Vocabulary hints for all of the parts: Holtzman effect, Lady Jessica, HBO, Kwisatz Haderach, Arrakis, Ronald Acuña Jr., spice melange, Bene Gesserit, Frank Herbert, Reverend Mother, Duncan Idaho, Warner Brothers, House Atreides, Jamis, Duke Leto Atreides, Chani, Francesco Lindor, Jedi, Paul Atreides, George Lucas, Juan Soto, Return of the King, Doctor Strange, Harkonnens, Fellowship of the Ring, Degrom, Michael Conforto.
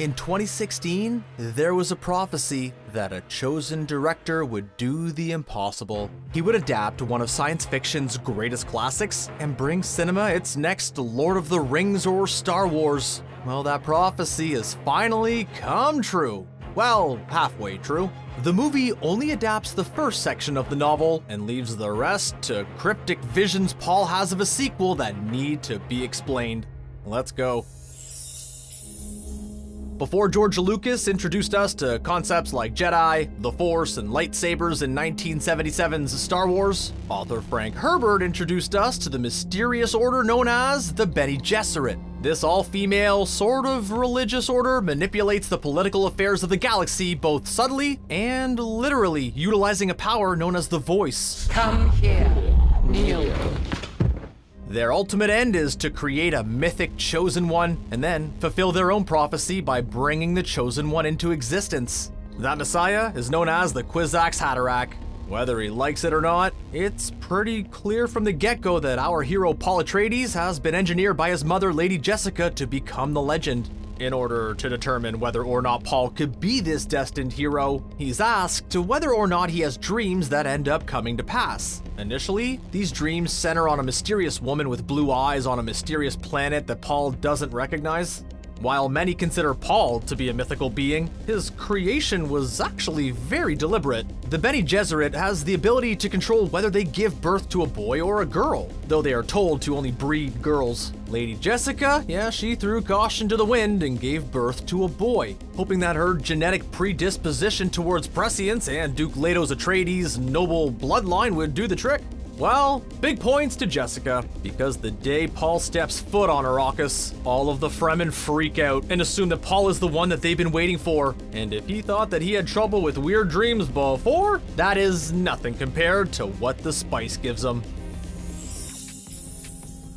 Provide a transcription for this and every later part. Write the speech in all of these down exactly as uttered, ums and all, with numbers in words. In twenty sixteen, there was a prophecy that a chosen director would do the impossible. He would adapt one of science fiction's greatest classics and bring cinema its next Lord of the Rings or Star Wars. Well, that prophecy has finally come true. Well, halfway true. The movie only adapts the first section of the novel and leaves the rest to cryptic visions Paul has of a sequel that need to be explained. Let's go. Before George Lucas introduced us to concepts like Jedi, the Force, and lightsabers in nineteen seventy-seven's Star Wars, author Frank Herbert introduced us to the mysterious order known as the Bene Gesserit. This all-female, sort of religious order manipulates the political affairs of the galaxy both subtly and literally, utilizing a power known as the Voice. Come here, kneel. Their ultimate end is to create a mythic chosen one and then fulfill their own prophecy by bringing the chosen one into existence. That messiah is known as the Kwisatz Haderach. Whether he likes it or not, it's pretty clear from the get-go that our hero Paul Atreides has been engineered by his mother Lady Jessica to become the legend. In order to determine whether or not Paul could be this destined hero, he's asked to whether or not he has dreams that end up coming to pass. Initially, these dreams center on a mysterious woman with blue eyes on a mysterious planet that Paul doesn't recognize. While many consider Paul to be a mythical being, his creation was actually very deliberate. The Bene Gesserit has the ability to control whether they give birth to a boy or a girl, though they are told to only breed girls. Lady Jessica, yeah, she threw caution to the wind and gave birth to a boy, hoping that her genetic predisposition towards prescience and Duke Leto Atreides' noble bloodline would do the trick. Well, big points to Jessica, because the day Paul steps foot on Arrakis, all of the Fremen freak out and assume that Paul is the one that they've been waiting for. And if he thought that he had trouble with weird dreams before, that is nothing compared to what the spice gives him.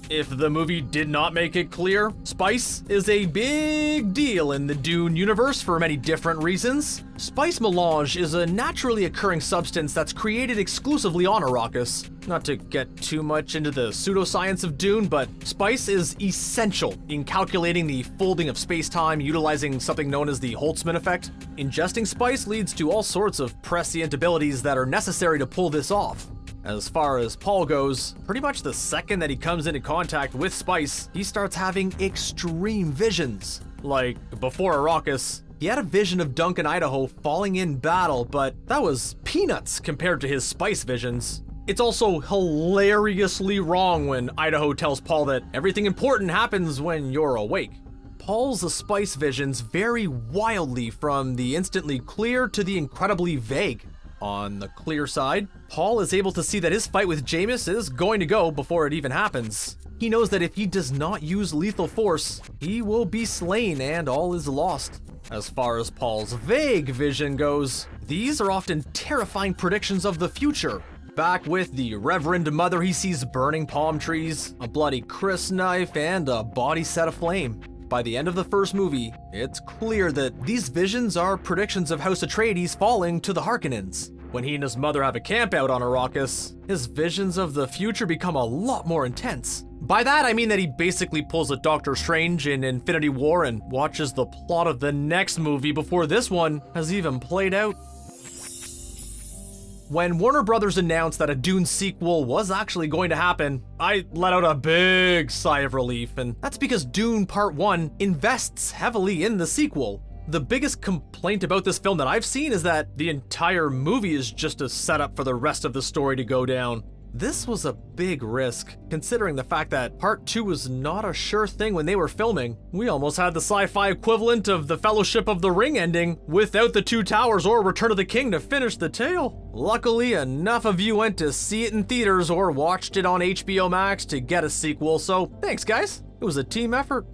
If the movie did not make it clear, spice is a big deal in the Dune universe for many different reasons. Spice melange is a naturally occurring substance that's created exclusively on Arrakis. Not to get too much into the pseudoscience of Dune, but spice is essential in calculating the folding of space-time utilizing something known as the Holtzman effect. Ingesting spice leads to all sorts of prescient abilities that are necessary to pull this off. As far as Paul goes, pretty much the second that he comes into contact with spice, he starts having extreme visions. Like, before Arrakis, he had a vision of Duncan Idaho falling in battle, but that was peanuts compared to his spice visions. It's also hilariously wrong when Idaho tells Paul that everything important happens when you're awake. Paul's spice visions vary wildly from the instantly clear to the incredibly vague. On the clear side, Paul is able to see that his fight with Jamis is going to go before it even happens. He knows that if he does not use lethal force, he will be slain and all is lost. As far as Paul's vague vision goes, these are often terrifying predictions of the future. Back with the Reverend Mother, he sees burning palm trees, a bloody Chris knife, and a body set aflame. By the end of the first movie, it's clear that these visions are predictions of House Atreides falling to the Harkonnens. When he and his mother have a camp out on Arrakis, his visions of the future become a lot more intense. By that, I mean that he basically pulls a Doctor Strange in Infinity War and watches the plot of the next movie before this one has even played out. When Warner Brothers announced that a Dune sequel was actually going to happen, I let out a big sigh of relief, and that's because Dune Part one invests heavily in the sequel. The biggest complaint about this film that I've seen is that the entire movie is just a setup for the rest of the story to go down. This was a big risk, considering the fact that Part two was not a sure thing when they were filming. We almost had the sci-fi equivalent of the Fellowship of the Ring ending without the Two Towers or Return of the King to finish the tale. Luckily, enough of you went to see it in theaters or watched it on H B O Max to get a sequel, so thanks guys, it was a team effort.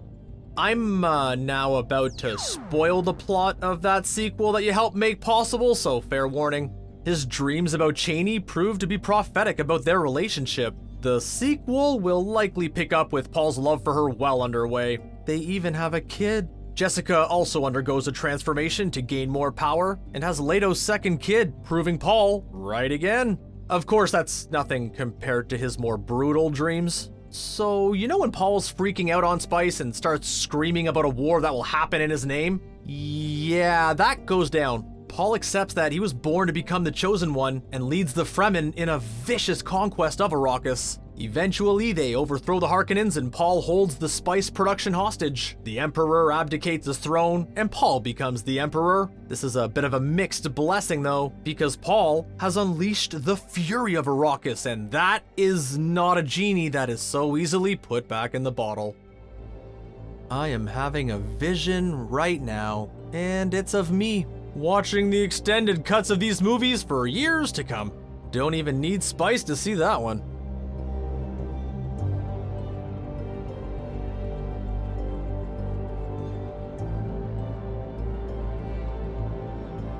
I'm uh, now about to spoil the plot of that sequel that you helped make possible, so fair warning. His dreams about Chani proved to be prophetic about their relationship. The sequel will likely pick up with Paul's love for her well underway. They even have a kid. Jessica also undergoes a transformation to gain more power and has Leto's second kid, proving Paul right again. Of course, that's nothing compared to his more brutal dreams. So, you know when Paul's freaking out on Spice and starts screaming about a war that will happen in his name? Yeah, that goes down. Paul accepts that he was born to become the Chosen One and leads the Fremen in a vicious conquest of Arrakis. Eventually, they overthrow the Harkonnens and Paul holds the spice production hostage. The Emperor abdicates his throne and Paul becomes the Emperor. This is a bit of a mixed blessing though, because Paul has unleashed the fury of Arrakis, and that is not a genie that is so easily put back in the bottle. I am having a vision right now, and it's of me watching the extended cuts of these movies for years to come. Don't even need spice to see that one.